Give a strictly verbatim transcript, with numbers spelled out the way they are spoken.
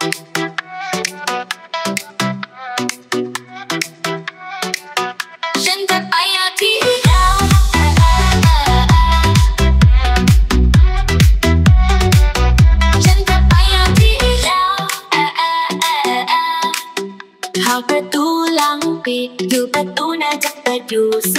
Hãy subscribe cho kênh Ghiền Mì Gõ để không bỏ lỡ những video hấp dẫn. Hãy subscribe cho kênh Ghiền Mì Gõ để không bỏ lỡ những video hấp dẫn.